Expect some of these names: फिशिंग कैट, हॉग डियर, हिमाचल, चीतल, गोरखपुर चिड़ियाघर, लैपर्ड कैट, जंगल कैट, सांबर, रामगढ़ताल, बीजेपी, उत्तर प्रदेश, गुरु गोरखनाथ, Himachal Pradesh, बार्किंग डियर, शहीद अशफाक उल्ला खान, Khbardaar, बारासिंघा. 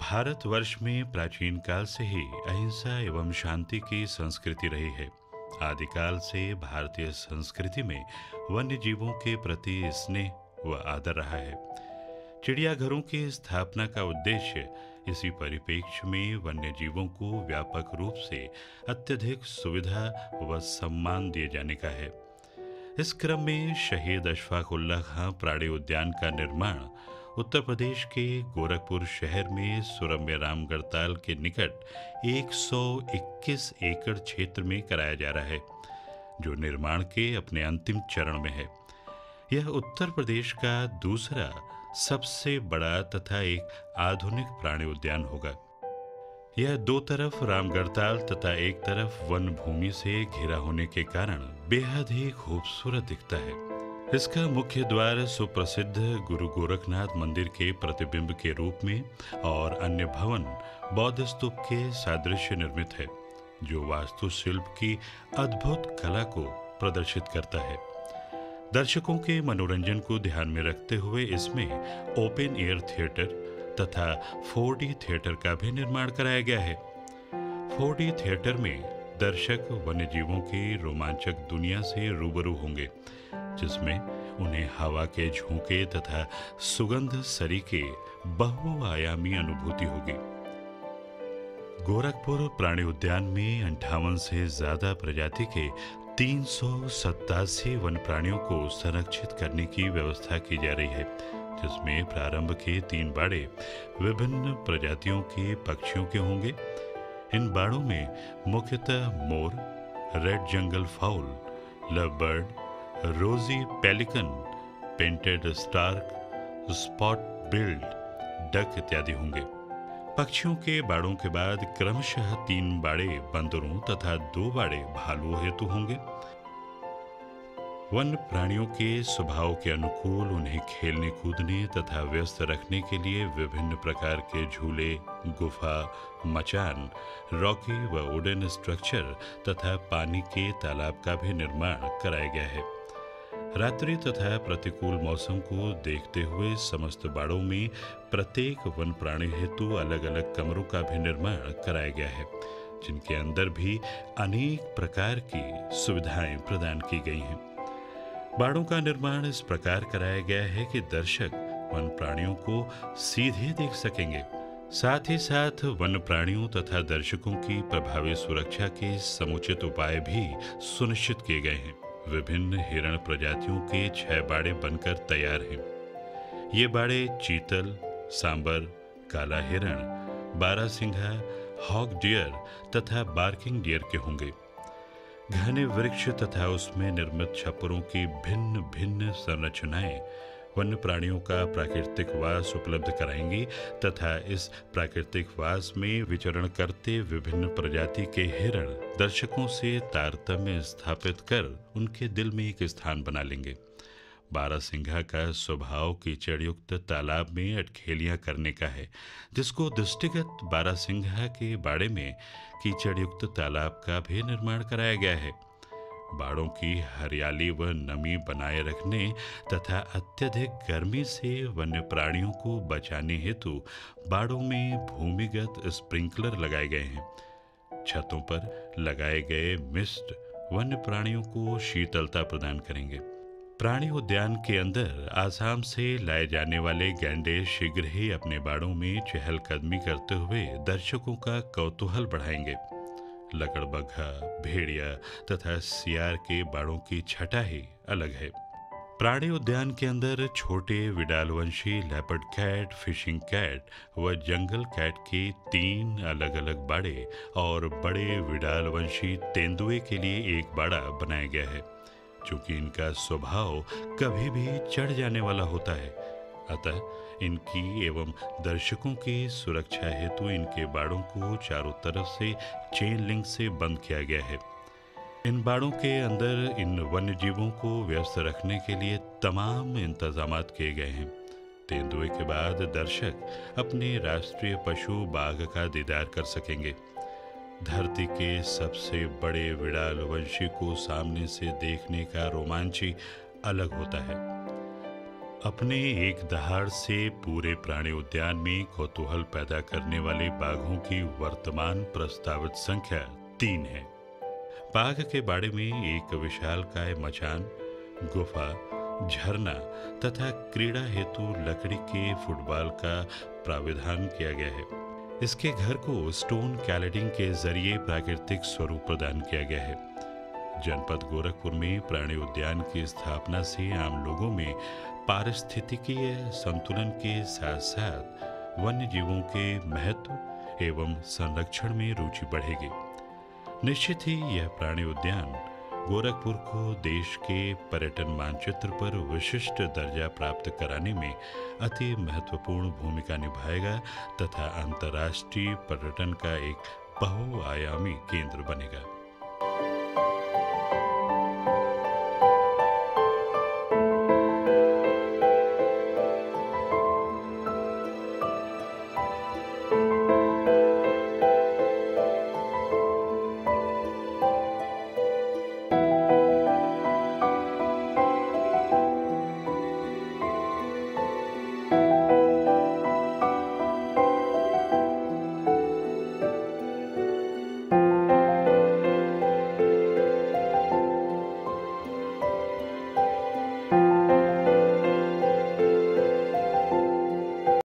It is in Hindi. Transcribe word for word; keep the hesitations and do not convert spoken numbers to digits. भारतवर्ष में प्राचीन काल से ही अहिंसा एवं शांति की संस्कृति रही है। आदिकाल से भारतीय संस्कृति में वन्य जीवों के प्रति स्नेह व आदर रहा है। चिड़ियाघरों की स्थापना का उद्देश्य इसी परिप्रेक्ष्य में वन्य जीवों को व्यापक रूप से अत्यधिक सुविधा व सम्मान दिए जाने का है। इस क्रम में शहीद अशफाक उल्ला खान प्राणी उद्यान का निर्माण उत्तर प्रदेश के गोरखपुर शहर में सुरम्य रामगढ़ताल के निकट एक सौ इक्कीस एकड़ क्षेत्र में कराया जा रहा है, जो निर्माण के अपने अंतिम चरण में है। यह उत्तर प्रदेश का दूसरा सबसे बड़ा तथा एक आधुनिक प्राणी उद्यान होगा। यह दो तरफ रामगढ़ताल तथा एक तरफ वन भूमि से घिरा होने के कारण बेहद ही खूबसूरत दिखता है। इसका मुख्य द्वार सुप्रसिद्ध गुरु गोरखनाथ मंदिर के प्रतिबिंब के रूप में और अन्य भवन बौद्ध स्तूप के सादृश्य निर्मित है, जो वास्तुशिल्प की अद्भुत कला को प्रदर्शित करता है। दर्शकों के मनोरंजन को ध्यान में रखते हुए इसमें ओपन एयर थिएटर तथा फोर डी थिएटर का भी निर्माण कराया गया है। फोर डी थिएटर में दर्शक वन्यजीवों की रोमांचक दुनिया से रूबरू होंगे, जिसमें उन्हें हवा के झोंके तथा सुगंध सरीके बहुआयामी अनुभूति होगी। गोरखपुर प्राणी उद्यान में अंठावन से ज्यादा प्रजाति के तीन सौ सत्तासी वन प्राणियों को संरक्षित करने की व्यवस्था की जा रही है, जिसमें प्रारंभ के तीन बाड़े विभिन्न प्रजातियों के पक्षियों के होंगे। इन बाड़ों में मुख्यतः मोर, red jungle fowl, leopard, rosy pelican, painted stork, spot billed, duck इत्यादि होंगे। पक्षियों के बाड़ों के बाद क्रमशः तीन बाड़े बंदरों तथा दो बाड़े भालुओं हेतु होंगे। वन प्राणियों के स्वभाव के अनुकूल उन्हें खेलने कूदने तथा व्यस्त रखने के लिए विभिन्न प्रकार के झूले, गुफा, मचान, रॉकी व वुडन स्ट्रक्चर तथा पानी के तालाब का भी निर्माण कराया गया है। रात्रि तथा प्रतिकूल मौसम को देखते हुए समस्त बाड़ों में प्रत्येक वन प्राणी हेतु अलग अलग कमरों का भी निर्माण कराया गया है, जिनके अंदर भी अनेक प्रकार की सुविधाएं प्रदान की गई हैं। बाड़ों का निर्माण इस प्रकार कराया गया है कि दर्शक वन प्राणियों को सीधे देख सकेंगे, साथ ही साथ वन प्राणियों तथा दर्शकों की प्रभावी सुरक्षा के समुचित उपाय भी सुनिश्चित किए गए हैं। विभिन्न हिरण प्रजातियों के छह बाड़े बनकर तैयार हैं। ये बाड़े चीतल, सांबर, काला हिरण, बारासिंघा, हॉग डियर तथा बार्किंग डियर के होंगे। घने वृक्ष तथा उसमें निर्मित छप्परों की भिन्न भिन्न संरचनाएं वन्य प्राणियों का प्राकृतिक वास उपलब्ध कराएंगी तथा इस प्राकृतिक वास में विचरण करते विभिन्न प्रजाति के हिरण दर्शकों से तारतम्य स्थापित कर उनके दिल में एक स्थान बना लेंगे। बारासिंघा का स्वभाव कीचड़युक्त तालाब में अटखेलियां करने का है, जिसको दृष्टिगत बारासिंघा के बाड़े में कीचड़युक्त तालाब का भी निर्माण कराया गया है। बाड़ों की हरियाली व नमी बनाए रखने तथा अत्यधिक गर्मी से वन्य प्राणियों को बचाने हेतु बाड़ों में भूमिगत स्प्रिंकलर लगाए गए हैं। छतों पर लगाए गए मिस्ट वन्य प्राणियों को शीतलता प्रदान करेंगे। प्राणी उद्यान के अंदर आसाम से लाए जाने वाले गैंडे शीघ्र ही अपने बाड़ों में चहलकदमी करते हुए दर्शकों का कौतूहल बढ़ाएंगे। लकड़बग्घा, भेड़िया तथा सियार के बाड़ों की छटा ही अलग है। प्राणी उद्यान के अंदर छोटे विडालवंशी लैपर्ड कैट, फिशिंग कैट व जंगल कैट के तीन अलग अलग बाड़े और बड़े विडालवंशी तेंदुए के लिए एक बाड़ा बनाया गया है। चूँकि इनका स्वभाव कभी भी चढ़ जाने वाला होता है, अतः इनकी एवं दर्शकों की सुरक्षा हेतु इनके बाड़ों को चारों तरफ से चेन लिंक से बंद किया गया है। इन बाड़ों के अंदर इन वन्य जीवों को व्यस्त रखने के लिए तमाम इंतजाम किए गए हैं। तेंदुए के बाद दर्शक अपने राष्ट्रीय पशु बाघ का दीदार कर सकेंगे। धरती के सबसे बड़े विड़ाल वंशी को सामने से देखने का रोमांच ही अलग होता है। अपने एक दहाड़ से पूरे प्राणी उद्यान में कौतूहल पैदा करने वाले बाघों की वर्तमान प्रस्तावित संख्या तीन है। बाघ के बाड़े में एक विशालकाय मचान, गुफा, झरना तथा क्रीड़ा हेतु लकड़ी के फुटबॉल का प्राविधान किया गया है। इसके घर को स्टोन कैलेडिंग के जरिए प्राकृतिक स्वरूप प्रदान किया गया है। जनपद गोरखपुर में प्राणी उद्यान की स्थापना से आम लोगों में पारिस्थितिकीय संतुलन के साथ साथ वन्य जीवों के महत्व एवं संरक्षण में रुचि बढ़ेगी। निश्चित ही यह प्राणी उद्यान गोरखपुर को देश के पर्यटन मानचित्र पर विशिष्ट दर्जा प्राप्त कराने में अति महत्वपूर्ण भूमिका निभाएगा तथा अंतर्राष्ट्रीय पर्यटन का एक बहुआयामी केंद्र बनेगा।